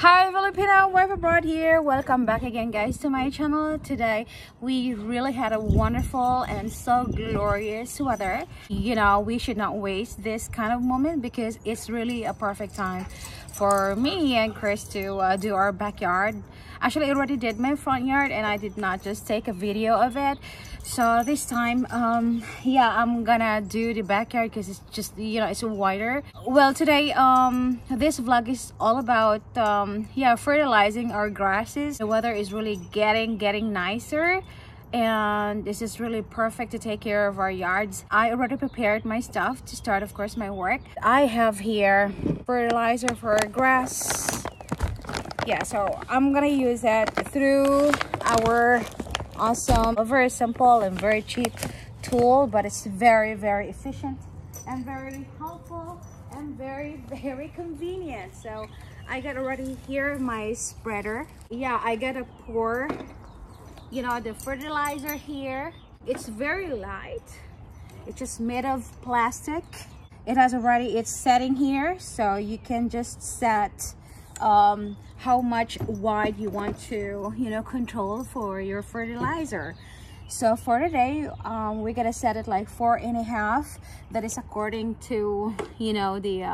Hi, Filipina Wife Abroad here. Welcome back again, guys, to my channel. Today we really had a wonderful and so glorious weather. You know, we should not waste this kind of moment because it's really a perfect time for me and Chris to do our backyard. Actually, I already did my front yard and I did not just take a video of it. So this time, I'm gonna do the backyard because it's just, you know, it's wider. Well, today, this vlog is all about, fertilizing our grasses. The weather is really getting nicer. And this is really perfect to take care of our yards. I already prepared my stuff to start, of course, my work. I have here fertilizer for grass. Yeah, so I'm gonna use that through our awesome, very simple and very cheap tool, but it's very, very efficient and very helpful and very, very convenient. So I got already here my spreader. Yeah, I gotta pour, you know, the fertilizer here. It's very light. It's just made of plastic. It has already its setting here, so you can just set how much wide you want to, you know, control for your fertilizer. So for today, we're gonna set it like 4.5. That is according to, you know, the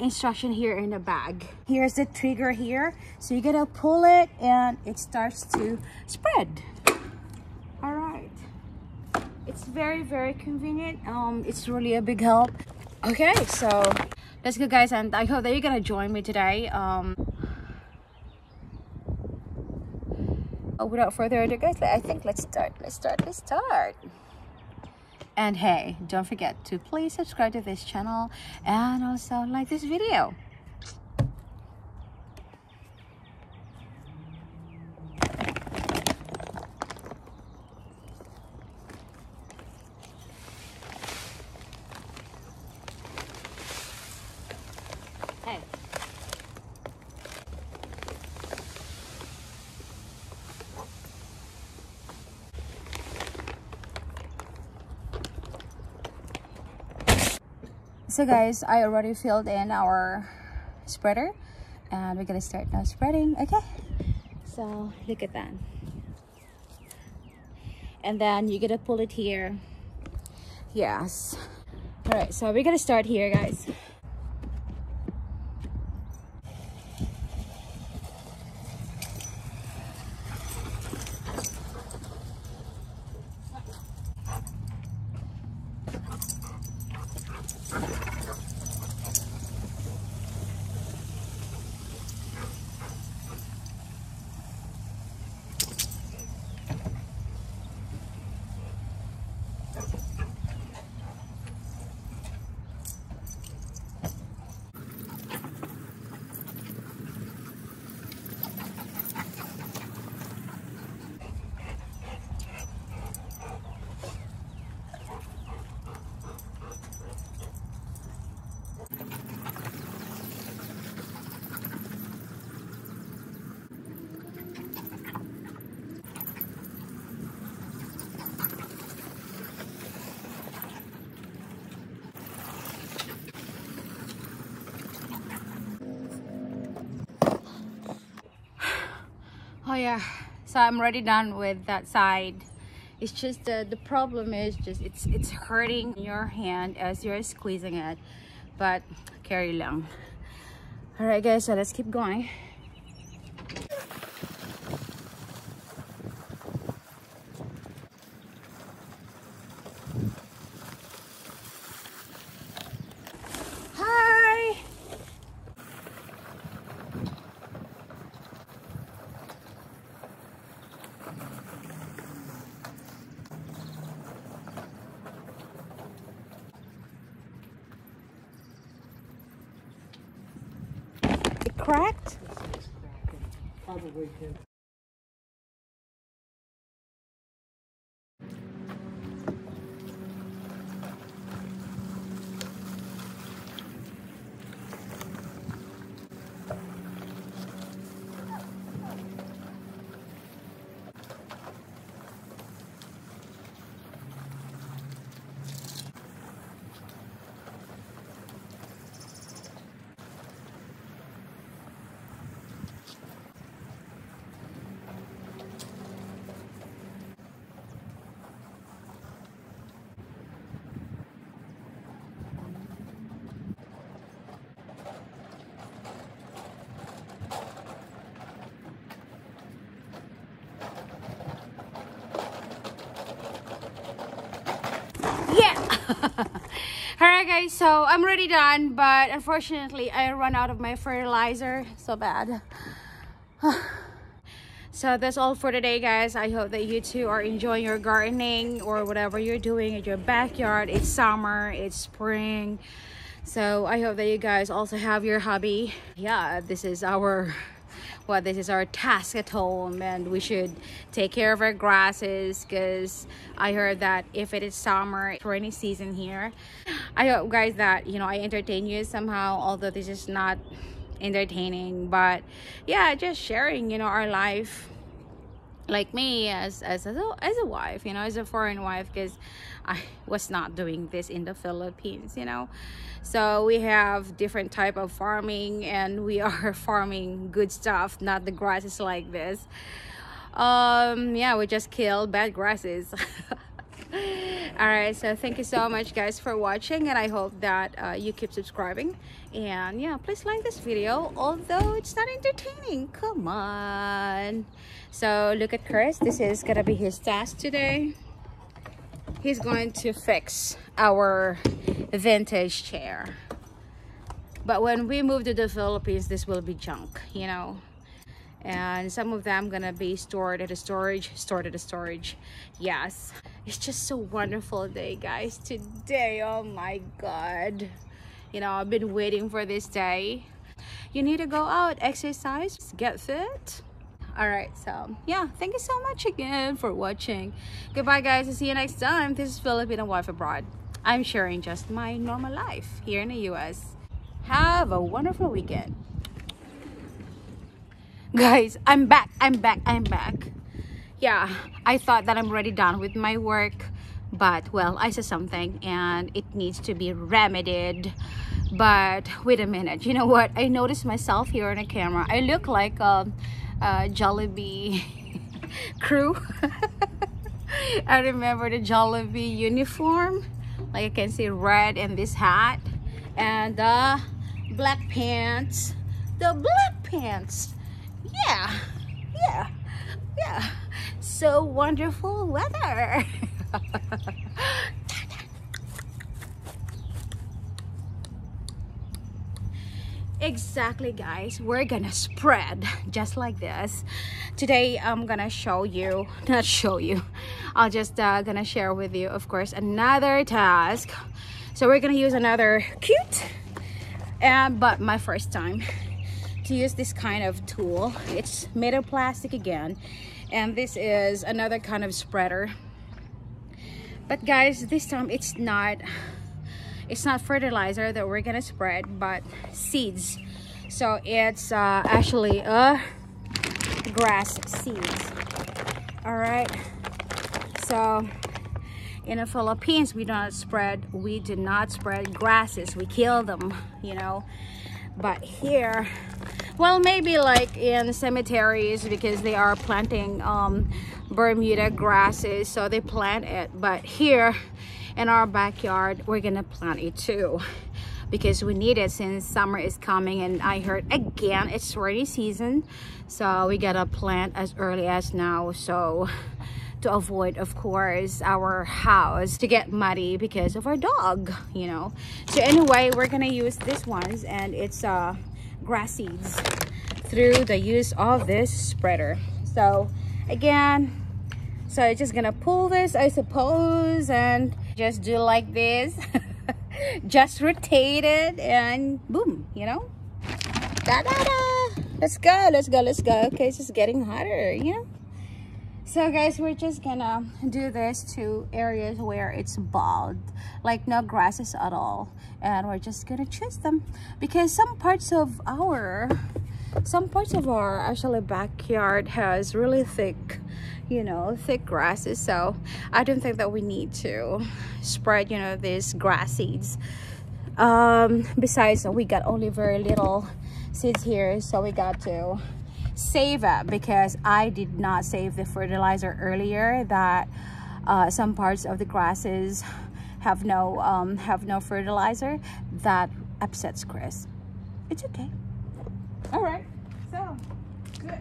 instruction here in the bag. Here's the trigger here, so you're gonna pull it and it starts to spread. All right, it's very, very convenient. It's really a big help. Okay, so let's go, guys, and I hope that you're gonna join me today. Without further ado, guys, I think let's start. And hey, don't forget to please subscribe to this channel and also like this video. Hey. So guys, I already filled in our spreader and we're gonna start now spreading. Okay, so look at that. And then you're gonna pull it here. Yes. All right, so we're gonna start here, guys. Oh yeah, so I'm already done with that side. It's just the problem is just it's hurting your hand as you're squeezing it, but carry lang. All right, guys, so let's keep going. Cracked? Probably can. Alright guys, so I'm already done, but unfortunately I run out of my fertilizer. So bad. So that's all for today guys. I hope that you two are enjoying your gardening or whatever you're doing in your backyard. It's summer, it's spring. So I hope that you guys also have your hobby. Yeah, this is our task at home, and we should take care of our grasses because I heard that if it is summer, rainy season here. I hope guys that, you know, I entertain you somehow, although this is not entertaining, but yeah, just sharing, you know, our life, like me as a wife, you know, as a foreign wife, because I was not doing this in the Philippines, you know. So we have different type of farming, and we are farming good stuff, not the grasses like this. Yeah, we just kill bad grasses. All right, so thank you so much guys for watching, and I hope that you keep subscribing, and yeah, please like this video, although it's not entertaining, come on. So look at Chris, this is gonna be his task today. He's going to fix our vintage chair, but when we move to the Philippines, this will be junk, you know. And some of them gonna be stored at a storage, yes. It's just a wonderful day guys today. Oh my god, you know, I've been waiting for this day. You need to go out, exercise, get fit. All right, so yeah, thank you so much again for watching. Goodbye guys, I'll see you next time. This is Filipina Wife Abroad. I'm sharing just my normal life here in the US. Have a wonderful weekend guys. I'm back. Yeah, I thought that I'm already done with my work, but well, I saw something and it needs to be remedied. But wait a minute, you know what, I noticed myself here on the camera, I look like a Jollibee crew. I remember the Jollibee uniform, like you can see red and this hat and the black pants, yeah, so wonderful weather. Exactly guys, we're gonna spread just like this today. I'm gonna gonna share with you, of course, another task. So we're gonna use another cute, but my first time to use this kind of tool. It's made of plastic again, and this is another kind of spreader, but guys, this time it's not fertilizer that we're gonna spread, but seeds. So it's actually grass seeds. All right, so in the Philippines we do not spread grasses, we kill them, you know. But here, well, maybe like in cemeteries, because they are planting Bermuda grasses, so they plant it. But here in our backyard, we're gonna plant it too, because we need it since summer is coming, and I heard again it's rainy season, so we gotta plant as early as now, so to avoid, of course, our house to get muddy because of our dog, you know. So anyway, we're gonna use these ones, and it's grass seeds through the use of this spreader. So again, so I'm just gonna pull this, I suppose, and just do like this. Just rotate it and boom, you know. Da-da-da! Let's go. Okay, it's just getting hotter, you know. So guys, we're just gonna do this to areas where it's bald, like no grasses at all, and we're just gonna choose them, because some parts of our actually backyard has really thick, you know, thick grasses. So I don't think that we need to spread, you know, these grass seeds. Besides, we got only very little seeds here, so we got to save it, because I did not save the fertilizer earlier, that some parts of the grasses have no fertilizer. That upsets Chris. It's okay. All right, so good.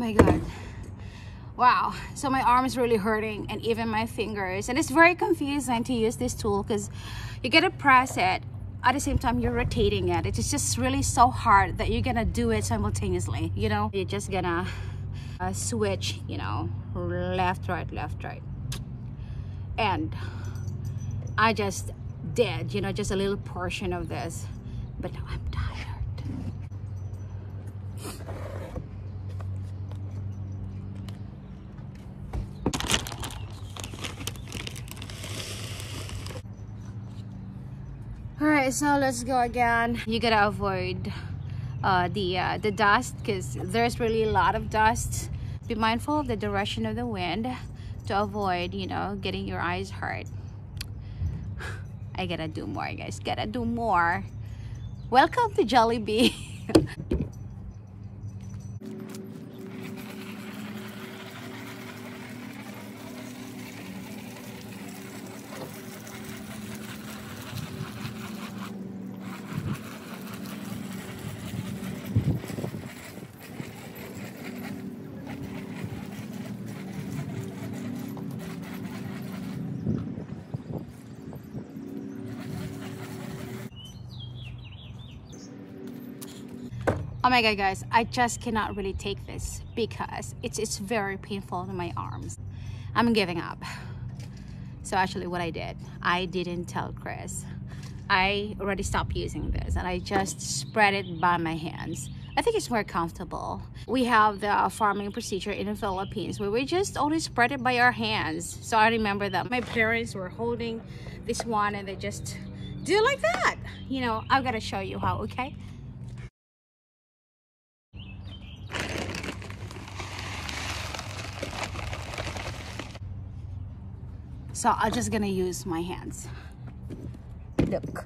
my God. Wow, so my arm is really hurting and even my fingers, and it's very confusing to use this tool because you gotta press it at the same time you're rotating it. It's just really so hard that you're gonna do it simultaneously, you know. You're just gonna switch, you know, left, right, left, right. And I just did, you know, just a little portion of this, but now I'm tired. All right, so let's go again. You gotta avoid the dust because there's really a lot of dust. Be mindful of the direction of the wind to avoid, you know, getting your eyes hurt. I gotta do more, guys. Gotta do more. Welcome to Jollibee. Oh my God, guys, I just cannot really take this because it's very painful in my arms. I'm giving up. So actually what I did, I didn't tell Chris. I already stopped using this and I just spread it by my hands. I think it's more comfortable. We have the farming procedure in the Philippines where we just only spread it by our hands. So I remember that my parents were holding this one and they just do it like that. You know, I've got to show you how, okay? So I'm just gonna use my hands. Look.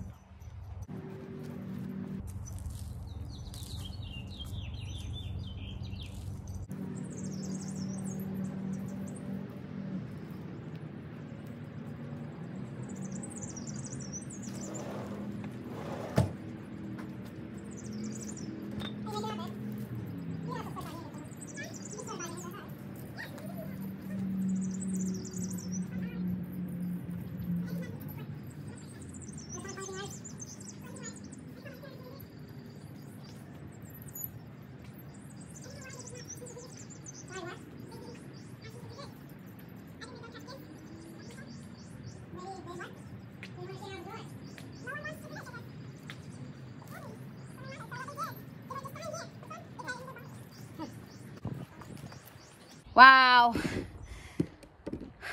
Wow,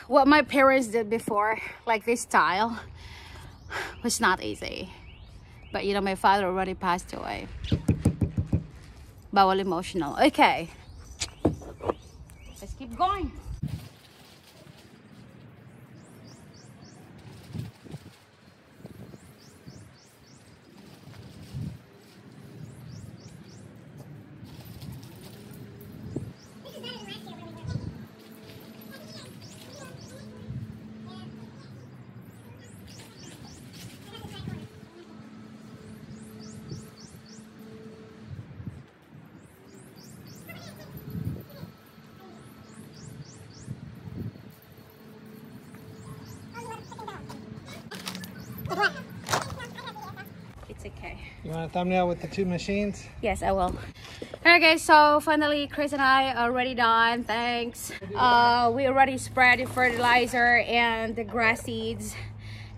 what my parents did before, like this style, was not easy. But you know, my father already passed away. Bawal emotional. Okay, let's keep going. Okay. You want a thumbnail with the two machines? Yes, I will. Alright guys, so finally Chris and I are already done. Thanks. We already spread the fertilizer and the grass seeds.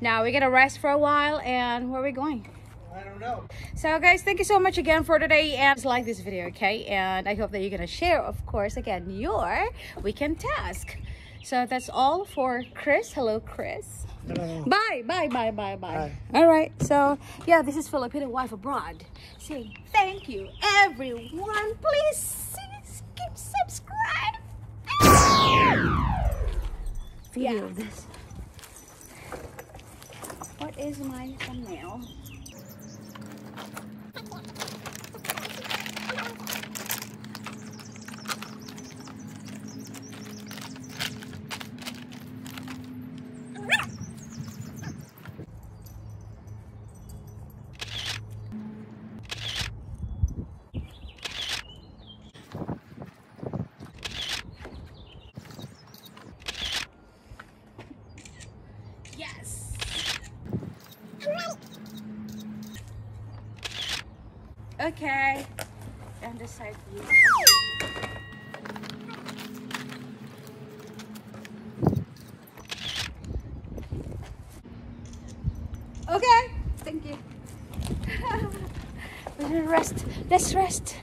Now we're gonna rest for a while, and where are we going? I don't know. So guys, thank you so much again for today, and just like this video, okay? And I hope that you're gonna share, of course, again, your weekend task. So that's all for Chris. Hello, Chris. Hello. Bye, bye, bye, bye, bye. All right. So, yeah, this is Filipina Wife Abroad. Say thank you, everyone. Please keep subscribe. Video of this. What is my thumbnail? Okay. And the side view. Okay. Thank you. Let's rest.